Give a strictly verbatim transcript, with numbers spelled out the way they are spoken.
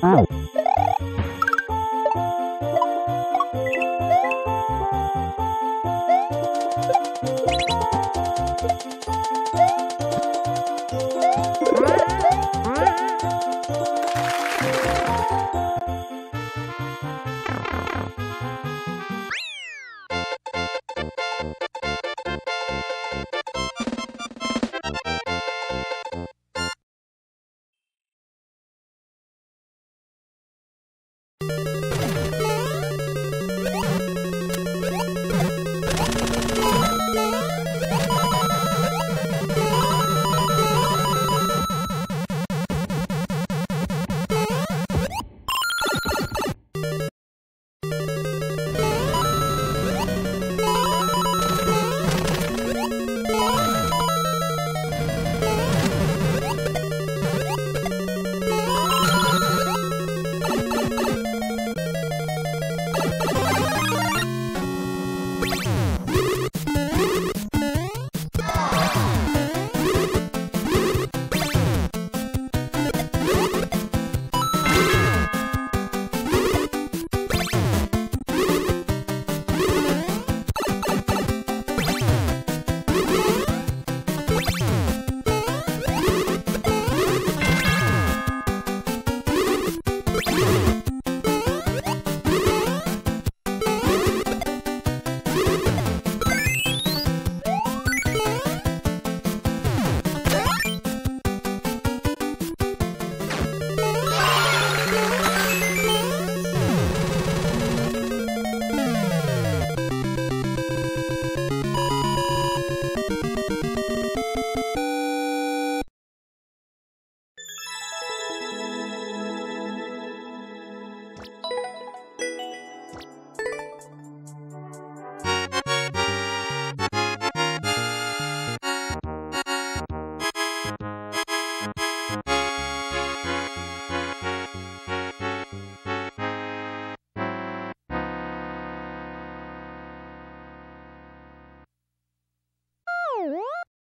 Oh.